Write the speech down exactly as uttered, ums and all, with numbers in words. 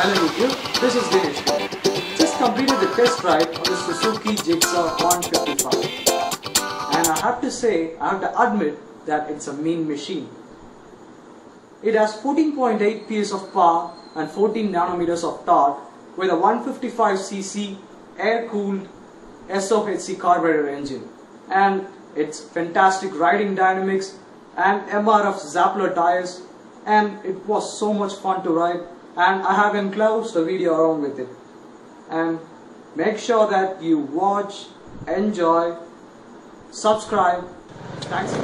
Hello YouTube, this is Dinesh Kiran. Just completed the test drive on the Suzuki Gixxer one fifty-five. And I have to say, I have to admit that it's a mean machine. It has fourteen point eight P S of power and fourteen nanometers of torque with a one fifty-five C C air-cooled S O H C carburetor engine. And it's fantastic riding dynamics and M R F Zappler tires, and it was so much fun to ride. And I have enclosed a video along with it. And make sure that you watch, enjoy, subscribe. Thanks.